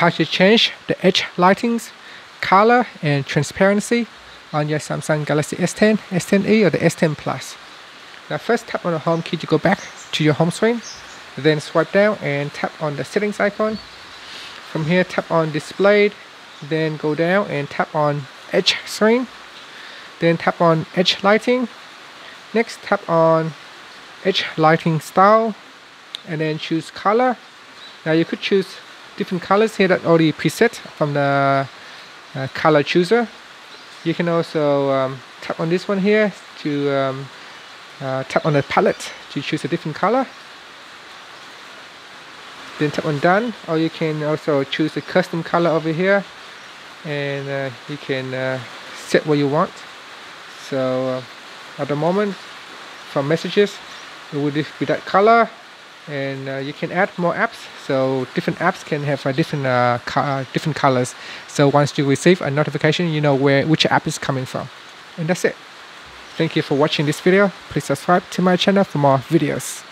how to change the edge lightings, color and transparency on your Samsung Galaxy S10, S10e or the S10 Plus. Now first tap on the home key to go back to your home screen, then swipe down and tap on the settings icon. From here tap on displayed, then go down and tap on edge screen, then tap on edge lighting, next tap on edge lighting style and then choose color. Now you could choose different colors here that already preset from the color chooser. You can also tap on this one here to tap on the palette to choose a different color, then tap on done, or you can also choose a custom color over here and you can set what you want. So at the moment from messages it would be that color, and you can add more apps, so different apps can have different colors, so once you receive a notification you know which app is coming from. And that's it. Thank you for watching this video. Please subscribe to my channel for more videos.